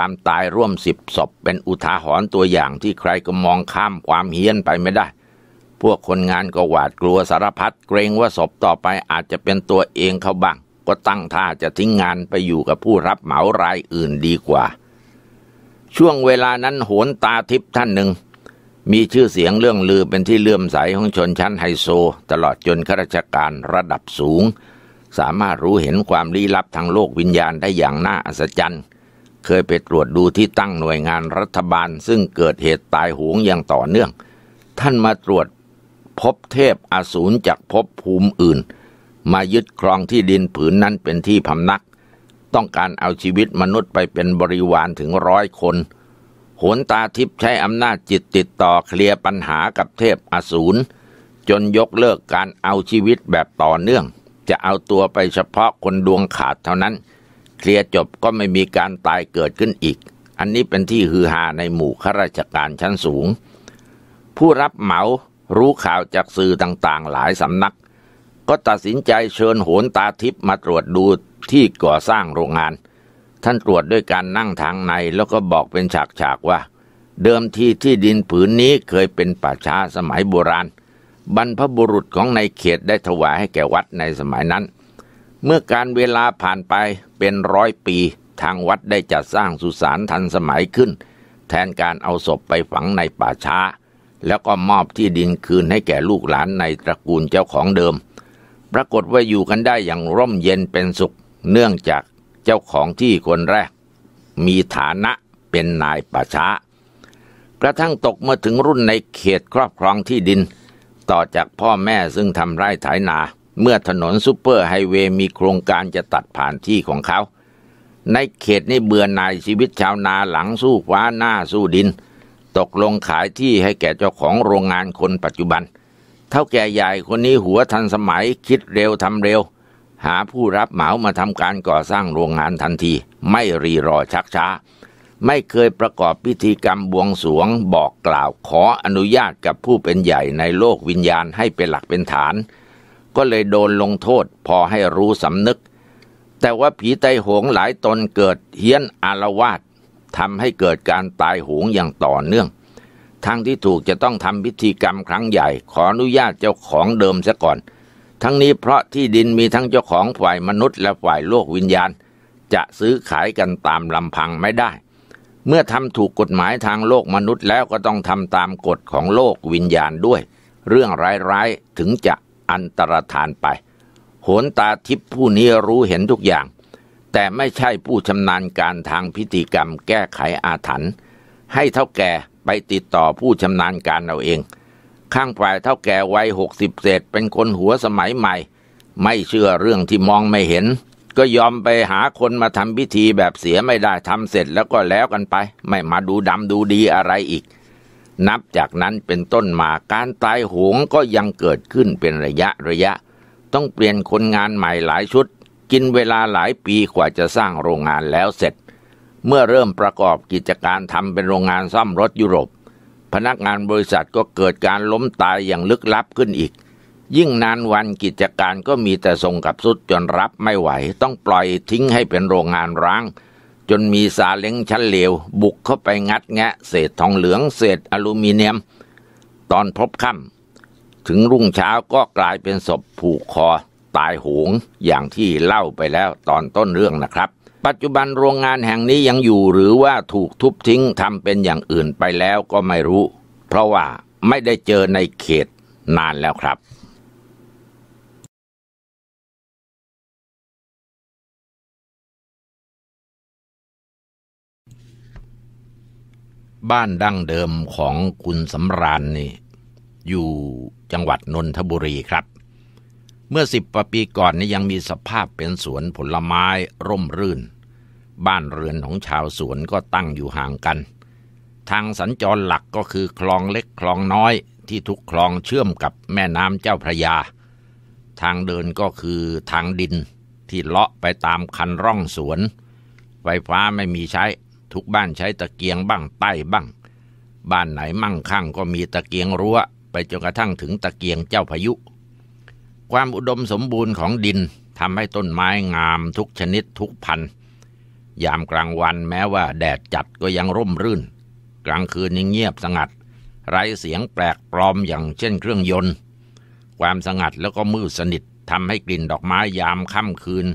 ความตายร่วม10 ศพเป็นอุทาหรณ์ตัวอย่างที่ใครก็มองข้ามความเฮี้ยนไปไม่ได้พวกคนงานก็หวาดกลัวสารพัดเกรงว่าศพต่อไปอาจจะเป็นตัวเองเขาบ้างก็ตั้งท่าจะทิ้งงานไปอยู่กับผู้รับเหมารายอื่นดีกว่าช่วงเวลานั้นโหนตาทิพย์ท่านหนึ่งมีชื่อเสียงเรื่องลือเป็นที่เลื่อมใสของชนชั้นไฮโซตลอดจนข้าราชการระดับสูงสามารถรู้เห็นความลี้ลับทางโลกวิญญาณได้อย่างน่าอัศจรรย์เคยไปตรวจดูที่ตั้งหน่วยงานรัฐบาลซึ่งเกิดเหตุตายโหงอย่างต่อเนื่องท่านมาตรวจพบเทพอสูรจากภพภูมิอื่นมายึดครองที่ดินผืนนั้นเป็นที่พำนักต้องการเอาชีวิตมนุษย์ไปเป็นบริวารถึง100 คนโหนตาทิพย์ใช้อำนาจจิตติดต่อเคลียร์ปัญหากับเทพอสูรจนยกเลิกการเอาชีวิตแบบต่อเนื่องจะเอาตัวไปเฉพาะคนดวงขาดเท่านั้นเคลียร์จบก็ไม่มีการตายเกิดขึ้นอีกอันนี้เป็นที่ฮือฮาในหมู่ข้าราชการชั้นสูงผู้รับเหมารู้ข่าวจากสื่อต่างๆหลายสำนักก็ตัดสินใจเชิญโหนตาทิพย์มาตรวจดูที่ก่อสร้างโรงงานท่านตรวจด้วยการนั่งทางในแล้วก็บอกเป็นฉากๆว่า เดิมทีที่ดินผืนนี้เคยเป็นป่าช้าสมัยโบราณบรรพบุรุษของในเขตได้ถวายให้แก่วัดในสมัยนั้นเมื่อการเวลาผ่านไปเป็น100 ปีทางวัดได้จัดสร้างสุสานทันสมัยขึ้นแทนการเอาศพไปฝังในป่าช้าแล้วก็มอบที่ดินคืนให้แก่ลูกหลานในตระกูลเจ้าของเดิมปรากฏว่าอยู่กันได้อย่างร่มเย็นเป็นสุขเนื่องจากเจ้าของที่คนแรกมีฐานะเป็นนายป่าช้ากระทั่งตกมาถึงรุ่นในเขตครอบครองที่ดินต่อจากพ่อแม่ซึ่งทำไร่ไถนาเมื่อถนนซุปเปอร์ไฮเวย์มีโครงการจะตัดผ่านที่ของเขาในเขตนี้เบื่อหน่ายชีวิตชาวนาหลังสู้ฟ้าหน้าสู้ดินตกลงขายที่ให้แก่เจ้าของโรงงานคนปัจจุบันเท่าแก่ใหญ่คนนี้หัวทันสมัยคิดเร็วทำเร็วหาผู้รับเหมามาทำการก่อสร้างโรงงานทันทีไม่รีรอชักช้าไม่เคยประกอบพิธีกรรมบวงสรวงบอกกล่าวขออนุญาตกับผู้เป็นใหญ่ในโลกวิญญาณให้เป็นหลักเป็นฐานก็เลยโดนลงโทษพอให้รู้สำนึกแต่ว่าผีไตโหงหลายตนเกิดเฮี้ยนอาละวาดทำให้เกิดการตายโหงอย่างต่อเนื่องทั้งที่ถูกจะต้องทำพิธีกรรมครั้งใหญ่ขออนุญาตเจ้าของเดิมซะก่อนทั้งนี้เพราะที่ดินมีทั้งเจ้าของฝ่ายมนุษย์และฝ่ายโลกวิญญาณจะซื้อขายกันตามลำพังไม่ได้เมื่อทำถูกกฎหมายทางโลกมนุษย์แล้วก็ต้องทำตามกฎของโลกวิญญาณด้วยเรื่องร้ายๆถึงจะอันตรธานไปโหนตาทิพย์ผู้นี้รู้เห็นทุกอย่างแต่ไม่ใช่ผู้ชำนาญการทางพิธีกรรมแก้ไขอาถรรพ์ให้เฒ่าแก่ไปติดต่อผู้ชำนาญการเอาเองข้างฝ่ายเฒ่าแก่วัย60เศษเป็นคนหัวสมัยใหม่ไม่เชื่อเรื่องที่มองไม่เห็นก็ยอมไปหาคนมาทำพิธีแบบเสียไม่ได้ทำเสร็จแล้วก็แล้วกันไปไม่มาดูดำดูดีอะไรอีกนับจากนั้นเป็นต้นมาการตายโหงก็ยังเกิดขึ้นเป็นระยะต้องเปลี่ยนคนงานใหม่หลายชุดกินเวลาหลายปีกว่าจะสร้างโรงงานแล้วเสร็จเมื่อเริ่มประกอบกิจการทำเป็นโรงงานซ่อมรถยุโรปพนักงานบริษัทก็เกิดการล้มตายอย่างลึกลับขึ้นอีกยิ่งนานวันกิจการก็มีแต่ทรงกับสุดจนรับไม่ไหวต้องปล่อยทิ้งให้เป็นโรงงานร้างจนมีซาเล้งชั้นเลวบุกเข้าไปงัดแงะเศษทองเหลืองเศษอลูมิเนียมตอนพบค่ำถึงรุ่งเช้าก็กลายเป็นศพผูกคอตายโหงอย่างที่เล่าไปแล้วตอนต้นเรื่องนะครับปัจจุบันโรงงานแห่งนี้ยังอยู่หรือว่าถูกทุบทิ้งทำเป็นอย่างอื่นไปแล้วก็ไม่รู้เพราะว่าไม่ได้เจอในเขตนานแล้วครับบ้านดั้งเดิมของคุณสำราญนี่อยู่จังหวัดนนทบุรีครับเมื่อ10 ปีก่อนนี่ยังมีสภาพเป็นสวนผลไม้ร่มรื่นบ้านเรือนของชาวสวนก็ตั้งอยู่ห่างกันทางสัญจรหลักก็คือคลองเล็กคลองน้อยที่ทุกคลองเชื่อมกับแม่น้ำเจ้าพระยาทางเดินก็คือทางดินที่เลาะไปตามคันร่องสวนไฟฟ้าไม่มีใช้ทุกบ้านใช้ตะเกียงบ้างไต้บ้างบ้านไหนมั่งคั่งก็มีตะเกียงรั้วไปจนกระทั่งถึงตะเกียงเจ้าพายุความอุดมสมบูรณ์ของดินทำให้ต้นไม้งามทุกชนิดทุกพันธุ์ยามกลางวันแม้ว่าแดดจัดก็ยังร่มรื่นกลางคืนยังเงียบสงัดไร้เสียงแปลกปลอมอย่างเช่นเครื่องยนต์ความสงัดแล้วก็มืดสนิททำให้กลิ่นดอกไม้ยามค่ำคืน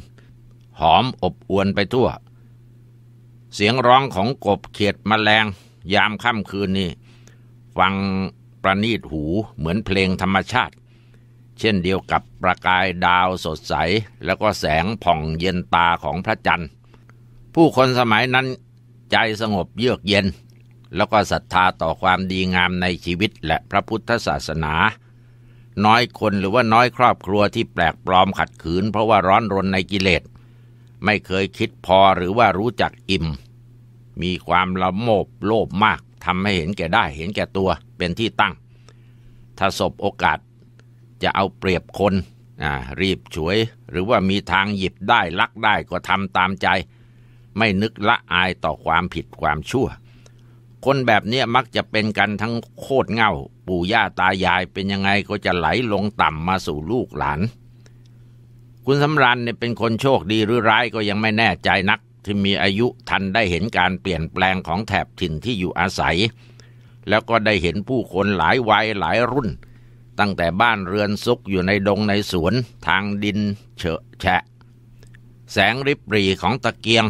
หอมอบอวลไปทั่วเสียงร้องของกบเขียดแมลงยามค่ำคืนนี้ฟังประณีตหูเหมือนเพลงธรรมชาติเช่นเดียวกับประกายดาวสดใสแล้วก็แสงผ่องเย็นตาของพระจันทร์ผู้คนสมัยนั้นใจสงบเยือกเย็นแล้วก็ศรัทธาต่อความดีงามในชีวิตและพระพุทธศาสนาน้อยคนหรือว่าน้อยครอบครัวที่แปลกปลอมขัดขืนเพราะว่าร้อนรนในกิเลสไม่เคยคิดพอหรือว่ารู้จักอิ่มมีความละโมบโลภมากทำให้เห็นแก่ได้เห็นแก่ตัวเป็นที่ตั้งถ้าสบโอกาสจะเอาเปรียบคนรีบฉวยหรือว่ามีทางหยิบได้ลักได้ก็ทำตามใจไม่นึกละอายต่อความผิดความชั่วคนแบบนี้มักจะเป็นกันทั้งโคตรเง่าปู่ย่าตายายเป็นยังไงก็จะไหลลงต่ำมาสู่ลูกหลานคุณสำราญเนี่ยเป็นคนโชคดีหรือร้ายก็ยังไม่แน่ใจนักที่มีอายุทันได้เห็นการเปลี่ยนแปลงของแถบถิ่นที่อยู่อาศัย แล้วก็ได้เห็นผู้คนหลายวัยหลายรุ่นตั้งแต่บ้านเรือนซุกอยู่ในดงในสวนทางดินเฉอะแฉะแสงริบหรี่ของตะเกียง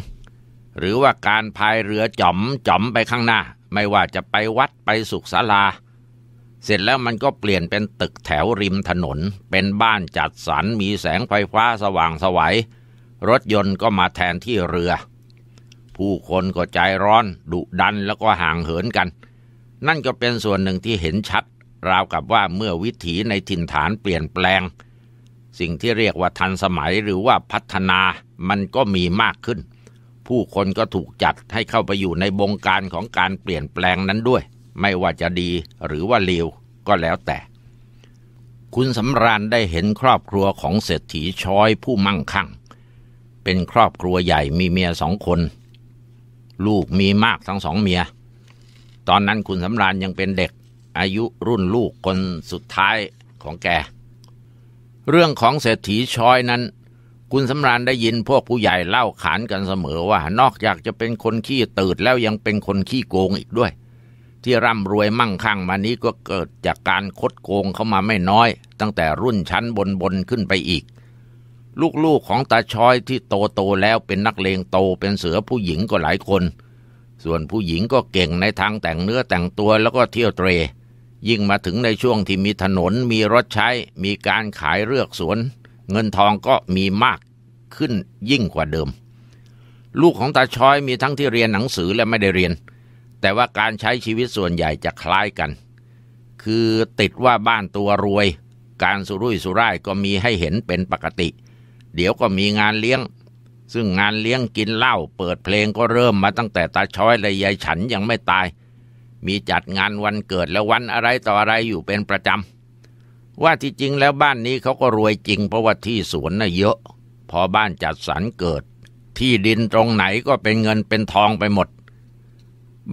หรือว่าการพายเรือจ่อมจ่อมไปข้างหน้าไม่ว่าจะไปวัดไปสุขศาลาเสร็จแล้วมันก็เปลี่ยนเป็นตึกแถวริมถนนเป็นบ้านจัดสรรมีแสงไฟฟ้าสว่างไสวรถยนต์ก็มาแทนที่เรือผู้คนก็ใจร้อนดุดันแล้วก็ห่างเหินกันนั่นก็เป็นส่วนหนึ่งที่เห็นชัดราวกับว่าเมื่อวิถีในถิ่นฐานเปลี่ยนแปลงสิ่งที่เรียกว่าทันสมัยหรือว่าพัฒนามันก็มีมากขึ้นผู้คนก็ถูกจัดให้เข้าไปอยู่ในวงการของการเปลี่ยนแปลงนั้นด้วยไม่ว่าจะดีหรือว่าเลวก็แล้วแต่คุณสำราญได้เห็นครอบครัวของเศรษฐีช้อยผู้มั่งคั่งเป็นครอบครัวใหญ่มีเมียสองคนลูกมีมากทั้งสองเมียตอนนั้นคุณสำราญยังเป็นเด็กอายุรุ่นลูกคนสุดท้ายของแกเรื่องของเศรษฐีช้อยนั้นคุณสำราญได้ยินพวกผู้ใหญ่เล่าขานกันเสมอว่านอกจากจะเป็นคนขี้ตืดแล้วยังเป็นคนขี้โกงอีกด้วยที่ร่ำรวยมั่งคั่งมานี้ก็เกิดจากการคดโกงเข้ามาไม่น้อยตั้งแต่รุ่นชั้นบนขึ้นไปอีกลูกๆของตาช้อยที่โตแล้วเป็นนักเลงโตเป็นเสือผู้หญิงก็หลายคนส่วนผู้หญิงก็เก่งในทางแต่งเนื้อแต่งตัวแล้วก็เที่ยวเตร่ยิ่งมาถึงในช่วงที่มีถนนมีรถใช้มีการขายเลือกสวนเงินทองก็มีมากขึ้นยิ่งกว่าเดิมลูกของตาช้อยมีทั้งที่เรียนหนังสือและไม่ได้เรียนแต่ว่าการใช้ชีวิตส่วนใหญ่จะคล้ายกันคือติดว่าบ้านตัวรวยการสุรุ่ยสุร่ายก็มีให้เห็นเป็นปกติเดี๋ยวก็มีงานเลี้ยงซึ่งงานเลี้ยงกินเหล้าเปิดเพลงก็เริ่มมาตั้งแต่ตาช้อยและยายฉันยังไม่ตายมีจัดงานวันเกิดและวันอะไรต่ออะไรอยู่เป็นประจำว่าที่จริงแล้วบ้านนี้เขาก็รวยจริงเพราะว่าที่สวนน่ะเยอะพอบ้านจัดสรรเกิดที่ดินตรงไหนก็เป็นเงินเป็นทองไปหมด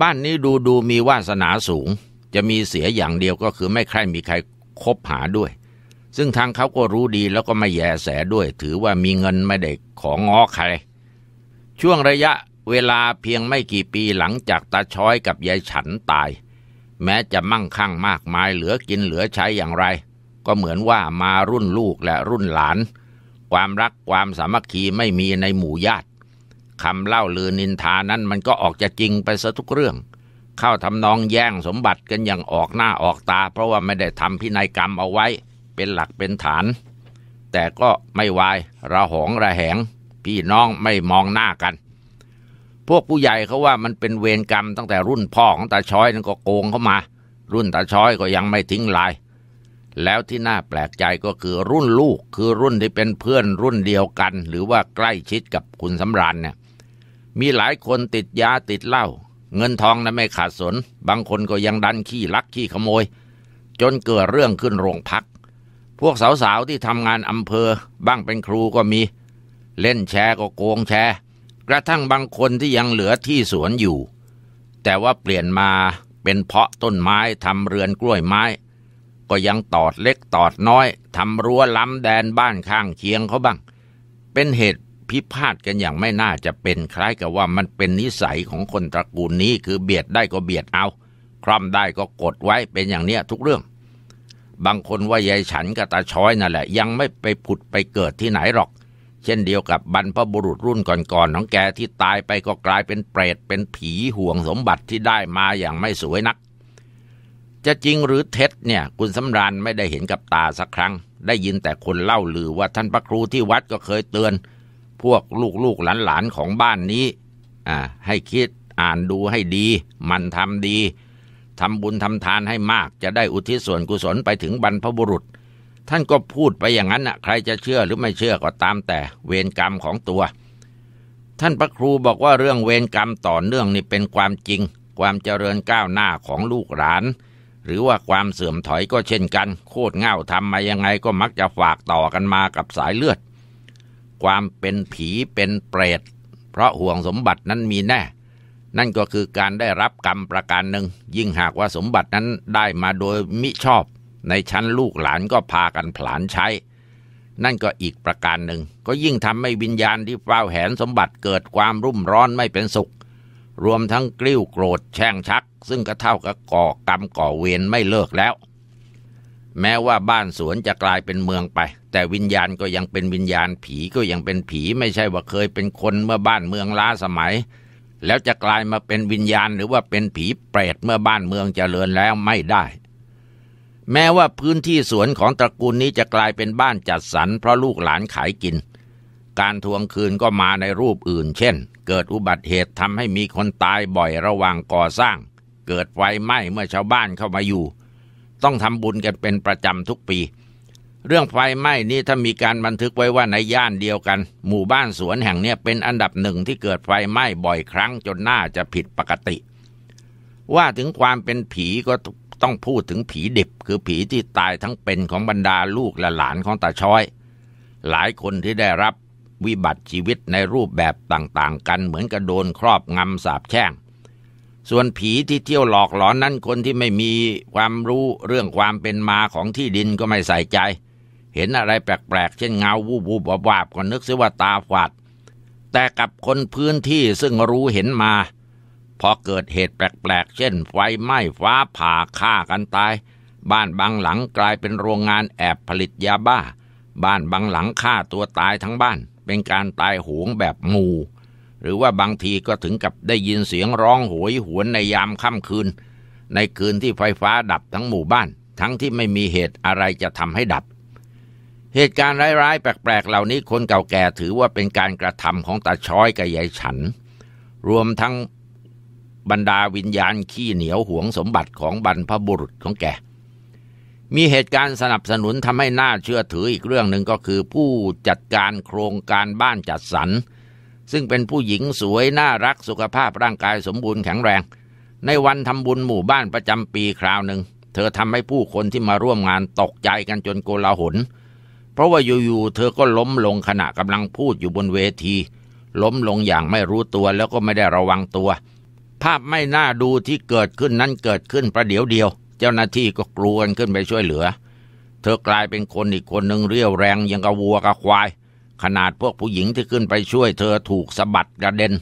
บ้านนี้ดูมีวาสนาสูงจะมีเสียอย่างเดียวก็คือไม่ใครมีใครคบหาด้วยซึ่งทางเขาก็รู้ดีแล้วก็ไม่แยแสด้วยถือว่ามีเงินไม่ได้ของง้อใครช่วงระยะเวลาเพียงไม่กี่ปีหลังจากตาช้อยกับยายฉันตายแม้จะมั่งคั่งมากมายเหลือกินเหลือใช้อย่างไรก็เหมือนว่ามารุ่นลูกและรุ่นหลานความรักความสามัคคีไม่มีในหมู่ญาติคำเล่าลือนินทานั้นมันก็ออกจะจริงไปซะทุกเรื่องเข้าทำนองแย่งสมบัติกันอย่างออกหน้าออกตาเพราะว่าไม่ได้ทำพินัยกรรมเอาไว้เป็นหลักเป็นฐานแต่ก็ไม่วายระหองระแหงพี่น้องไม่มองหน้ากันพวกผู้ใหญ่เขาว่ามันเป็นเวรกรรมตั้งแต่รุ่นพ่อของตาช้อยนั่นก็โกงเข้ามารุ่นตาช้อยก็ยังไม่ทิ้งลายแล้วที่น่าแปลกใจก็คือรุ่นลูกคือรุ่นที่เป็นเพื่อนรุ่นเดียวกันหรือว่าใกล้ชิดกับคุณสำราญเนี่ยมีหลายคนติดยาติดเหล้าเงินทองนั้นไม่ขาดสนบางคนก็ยังดันขี้ลักขี้ขโมยจนเกิดเรื่องขึ้นโรงพักพวกสาวๆที่ทำงานอำเภอบ้างเป็นครูก็มีเล่นแชร์ก็โกงแชร์กระทั่งบางคนที่ยังเหลือที่สวนอยู่แต่ว่าเปลี่ยนมาเป็นเพาะต้นไม้ทำเรือนกล้วยไม้ก็ยังตอดเล็กตอดน้อยทำรั้วล้ำแดนบ้านข้างเคียงเขาบ้างเป็นเหตุพิพาทกันอย่างไม่น่าจะเป็นคล้ายกับว่ามันเป็นนิสัยของคนตระกูลนี้คือเบียดได้ก็เบียดเอาคร่ำได้ก็กดไว้เป็นอย่างเนี้ยทุกเรื่องบางคนว่ายายฉันกับตาช้อยนั่นแหละยังไม่ไปผุดไปเกิดที่ไหนหรอกเช่นเดียวกับบรรพบุรุษรุ่นก่อนๆของแกที่ตายไปก็กลายเป็นเปรตเป็นผีห่วงสมบัติที่ได้มาอย่างไม่สวยนักจะจริงหรือเท็จเนี่ยคุณสำราญไม่ได้เห็นกับตาสักครั้งได้ยินแต่คนเล่าลือว่าท่านพระครูที่วัดก็เคยเตือนพวกลูกๆหลานๆของบ้านนี้ให้คิดอ่านดูให้ดีมันทำดีทำบุญทำทานให้มากจะได้อุทิศส่วนกุศลไปถึงบรรพบุรุษท่านก็พูดไปอย่างนั้นน่ะใครจะเชื่อหรือไม่เชื่อก็ตามแต่เวรกรรมของตัวท่านพระครูบอกว่าเรื่องเวรกรรมต่อเนื่องนี่เป็นความจริงความเจริญก้าวหน้าของลูกหลานหรือว่าความเสื่อมถอยก็เช่นกันโคตรเง่าทำมายังไงก็มักจะฝากต่อกันมากับสายเลือดความเป็นผีเป็นเปรตเพราะห่วงสมบัตินั้นมีแน่นั่นก็คือการได้รับกรรมประการหนึ่งยิ่งหากว่าสมบัตินั้นได้มาโดยมิชอบในชั้นลูกหลานก็พากันผลาญใช้นั่นก็อีกประการหนึ่งก็ยิ่งทำให้วิญญาณที่เฝ้าแหนสมบัติเกิดความรุ่มร้อนไม่เป็นสุข รวมทั้งกลิ้วโกรธแช่งชักซึ่งก็เท่ากับก่อกรรมก่อเวรไม่เลิกแล้วแม้ว่าบ้านสวนจะกลายเป็นเมืองไปแต่วิญญาณก็ยังเป็นวิญญาณผีก็ยังเป็นผีไม่ใช่ว่าเคยเป็นคนเมื่อบ้านเมืองล้าสมัยแล้วจะกลายมาเป็นวิญญาณหรือว่าเป็นผีเปรตเมื่อบ้านเมืองเจริญแล้วไม่ได้แม้ว่าพื้นที่สวนของตระกูลนี้จะกลายเป็นบ้านจัดสรรเพราะลูกหลานขายกินการทวงคืนก็มาในรูปอื่นเช่นเกิดอุบัติเหตุทำให้มีคนตายบ่อยระหว่างก่อสร้างเกิดไฟไหม้เมื่อชาวบ้านเข้ามาอยู่ต้องทำบุญกันเป็นประจำทุกปีเรื่องไฟไหม้นี้ถ้ามีการบันทึกไว้ว่าในย่านเดียวกันหมู่บ้านสวนแห่งนี้เป็นอันดับหนึ่งที่เกิดไฟไหม้บ่อยครั้งจนน่าจะผิดปกติว่าถึงความเป็นผีก็ต้องพูดถึงผีดิบคือผีที่ตายทั้งเป็นของบรรดาลูกและหลานของตาช้อยหลายคนที่ได้รับวิบัติชีวิตในรูปแบบต่างๆกันเหมือนกระโดนครอบงำสาปแช่งส่วนผีที่เที่ยวหลอกหลอนนั่นคนที่ไม่มีความรู้เรื่องความเป็นมาของที่ดินก็ไม่ใส่ใจเห็นอะไรแปลกๆเช่นเงาวูบวูบวาบก็นึกเสียว่าตาฝาดแต่กับคนพื้นที่ซึ่งรู้เห็นมาพอเกิดเหตุแปลกๆเช่นไฟไหม้ฟ้าผ่าฆ่ากันตายบ้านบางหลังกลายเป็นโรงงานแอบผลิตยาบ้าบ้านบางหลังฆ่าตัวตายทั้งบ้านเป็นการตายโหงแบบหมู่หรือว่าบางทีก็ถึงกับได้ยินเสียงร้องโหยหวนในยามค่ำคืนในคืนที่ไฟฟ้าดับทั้งหมู่บ้านทั้งที่ไม่มีเหตุอะไรจะทำให้ดับเหตุการณ์ร้ายๆแปลกๆเหล่านี้คนเก่าแก่ถือว่าเป็นการกระทำของตาช้อยกับยายฉันรวมทั้งบรรดาวิญญาณขี้เหนียวหวงสมบัติของบรรพบุรุษของแกมีเหตุการณ์สนับสนุนทำให้น่าเชื่อถืออีกเรื่องหนึ่งก็คือผู้จัดการโครงการบ้านจัดสรรซึ่งเป็นผู้หญิงสวยน่ารักสุขภาพร่างกายสมบูรณ์แข็งแรงในวันทำบุญหมู่บ้านประจำปีคราวหนึ่งเธอทำให้ผู้คนที่มาร่วมงานตกใจกันจนโกลาหลเพราะว่าอยู่ๆเธอก็ล้มลงขณะกำลังพูดอยู่บนเวทีล้มลงอย่างไม่รู้ตัวแล้วก็ไม่ได้ระวังตัวภาพไม่น่าดูที่เกิดขึ้นนั้นเกิดขึ้นประเดี๋ยวเดียวเจ้าหน้าที่ก็กรูกันขึ้นไปช่วยเหลือเธอกลายเป็นคนอีกคนหนึ่งเรี่ยวแรงยังกับวัวกับควายขนาดพวกผู้หญิงที่ขึ้นไปช่วยเธอถูกสะบัดกระเด็น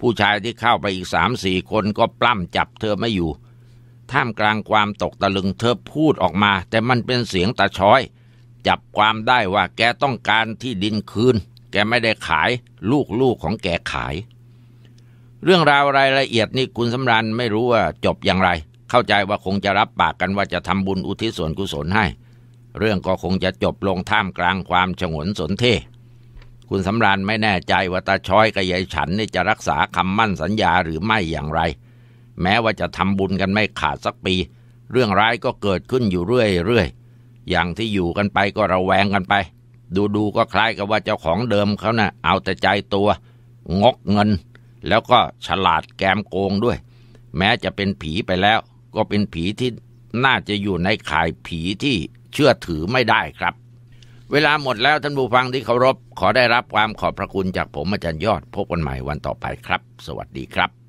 ผู้ชายที่เข้าไปอีก 3-4 คนก็ปล้ำจับเธอไม่อยู่ท่ามกลางความตกตะลึงเธอพูดออกมาแต่มันเป็นเสียงตาช้อยจับความได้ว่าแกต้องการที่ดินคืนแกไม่ได้ขายลูกๆของแกขายเรื่องราวรายละเอียดนี่คุณสำราญไม่รู้ว่าจบอย่างไรเข้าใจว่าคงจะรับปากกันว่าจะทำบุญอุทิศส่วนกุศลให้เรื่องก็คงจะจบลงท่ามกลางความฉงนสนเทคุณสำราญไม่แน่ใจว่าตาช้อยกับยายฉันนี่จะรักษาคำมั่นสัญญาหรือไม่อย่างไรแม้ว่าจะทำบุญกันไม่ขาดสักปีเรื่องร้ายก็เกิดขึ้นอยู่เรื่อยๆอย่างที่อยู่กันไปก็ระแวงกันไปดูๆก็คล้ายกับว่าเจ้าของเดิมเขาน่ะเอาแต่ใจตัวงกเงินแล้วก็ฉลาดแกมโกงด้วยแม้จะเป็นผีไปแล้วก็เป็นผีที่น่าจะอยู่ในข่ายผีที่เชื่อถือไม่ได้ครับเวลาหมดแล้วท่านผู้ฟังที่เคารพขอได้รับความขอบพระคุณจากผมอาจารย์ยอดพบกันใหม่วันต่อไปครับสวัสดีครับ